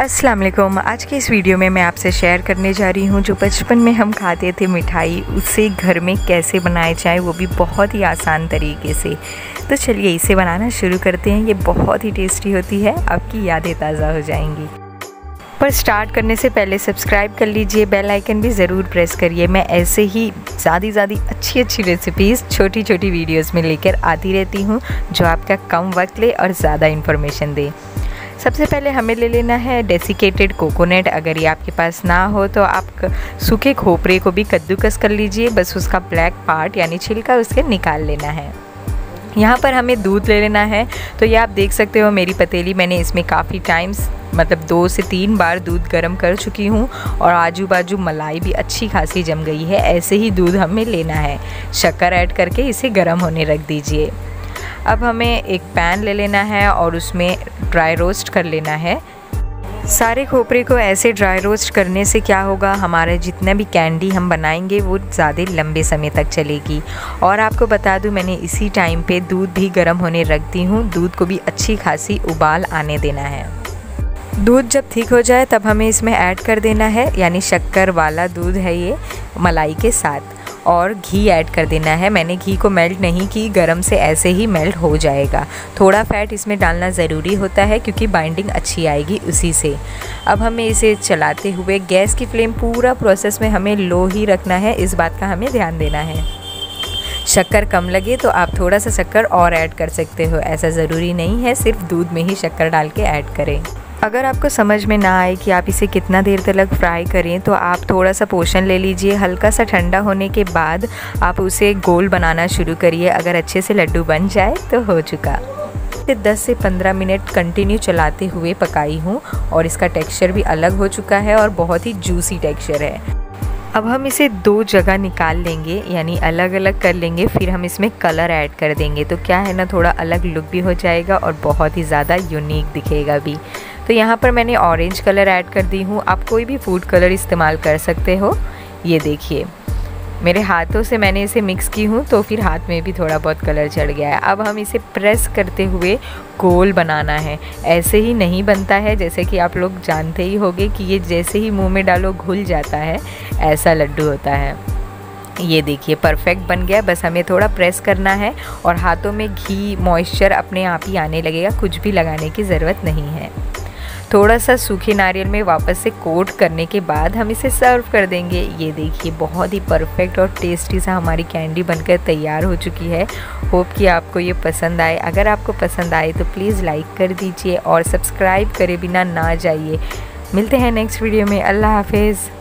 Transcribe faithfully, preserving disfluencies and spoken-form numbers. अस्सलाम वालेकुम। आज की इस वीडियो में मैं आपसे शेयर करने जा रही हूँ जो बचपन में हम खाते थे मिठाई, उसे घर में कैसे बनाया जाए, वो भी बहुत ही आसान तरीके से। तो चलिए इसे बनाना शुरू करते हैं। ये बहुत ही टेस्टी होती है, आपकी यादें ताज़ा हो जाएंगी। पर स्टार्ट करने से पहले सब्सक्राइब कर लीजिए, बेल आइकन भी ज़रूर प्रेस करिए। मैं ऐसे ही ज़्यादा ज़्यादा अच्छी अच्छी रेसिपीज़ छोटी छोटी वीडियोस में लेकर आती रहती हूँ जो आपका कम वक्त ले और ज़्यादा इन्फॉर्मेशन दे। सबसे पहले हमें ले लेना है डेसिकेटेड कोकोनट। अगर ये आपके पास ना हो तो आप सूखे खोपरे को भी कद्दूकस कर लीजिए, बस उसका ब्लैक पार्ट यानी छिलका उसके निकाल लेना है। यहाँ पर हमें दूध ले लेना है। तो ये आप देख सकते हो मेरी पतीली, मैंने इसमें काफ़ी टाइम्स मतलब दो से तीन बार दूध गर्म कर चुकी हूँ और आजू बाजू मलाई भी अच्छी खासी जम गई है। ऐसे ही दूध हमें लेना है, शक्कर ऐड करके इसे गर्म होने रख दीजिए। अब हमें एक पैन ले लेना है और उसमें ड्राई रोस्ट कर लेना है। सारे खोपरे को ऐसे ड्राई रोस्ट करने से क्या होगा, हमारे जितना भी कैंडी हम बनाएंगे वो ज़्यादा लंबे समय तक चलेगी। और आपको बता दूं, मैंने इसी टाइम पे दूध भी गर्म होने रखती हूँ। दूध को भी अच्छी खासी उबाल आने देना है। दूध जब ठीक हो जाए तब हमें इसमें ऐड कर देना है, यानी शक्कर वाला दूध है ये, मलाई के साथ, और घी ऐड कर देना है। मैंने घी को मेल्ट नहीं की, गरम से ऐसे ही मेल्ट हो जाएगा। थोड़ा फैट इसमें डालना ज़रूरी होता है क्योंकि बाइंडिंग अच्छी आएगी उसी से। अब हमें इसे चलाते हुए गैस की फ्लेम पूरा प्रोसेस में हमें लो ही रखना है, इस बात का हमें ध्यान देना है। शक्कर कम लगे तो आप थोड़ा सा शक्कर और ऐड कर सकते हो, ऐसा ज़रूरी नहीं है सिर्फ दूध में ही शक्कर डाल के ऐड करें। अगर आपको समझ में ना आए कि आप इसे कितना देर तक फ्राई करें तो आप थोड़ा सा पोषण ले लीजिए। हल्का सा ठंडा होने के बाद आप उसे गोल बनाना शुरू करिए। अगर अच्छे से लड्डू बन जाए तो हो चुका। दस से पंद्रह मिनट कंटिन्यू चलाते हुए पकाई हूँ और इसका टेक्सचर भी अलग हो चुका है और बहुत ही जूसी टेक्सचर है। अब हम इसे दो जगह निकाल लेंगे, यानी अलग अलग कर लेंगे, फिर हम इसमें कलर ऐड कर देंगे। तो क्या है ना, थोड़ा अलग लुक भी हो जाएगा और बहुत ही ज़्यादा यूनिक दिखेगा भी। तो यहाँ पर मैंने ऑरेंज कलर ऐड कर दी हूँ, आप कोई भी फूड कलर इस्तेमाल कर सकते हो। ये देखिए मेरे हाथों से मैंने इसे मिक्स की हूँ तो फिर हाथ में भी थोड़ा बहुत कलर चढ़ गया है। अब हम इसे प्रेस करते हुए गोल बनाना है, ऐसे ही नहीं बनता है। जैसे कि आप लोग जानते ही होंगे कि ये जैसे ही मुंह में डालो घुल जाता है, ऐसा लड्डू होता है। ये देखिए परफेक्ट बन गया, बस हमें थोड़ा प्रेस करना है और हाथों में घी मॉइस्चर अपने आप ही आने लगेगा, कुछ भी लगाने की ज़रूरत नहीं है। थोड़ा सा सूखे नारियल में वापस से कोट करने के बाद हम इसे सर्व कर देंगे। ये देखिए बहुत ही परफेक्ट और टेस्टी सा हमारी कैंडी बनकर तैयार हो चुकी है। होप कि आपको ये पसंद आए। अगर आपको पसंद आए तो प्लीज़ लाइक कर दीजिए और सब्सक्राइब करे बिना ना जाइए। मिलते हैं नेक्स्ट वीडियो में। अल्लाह हाफिज़।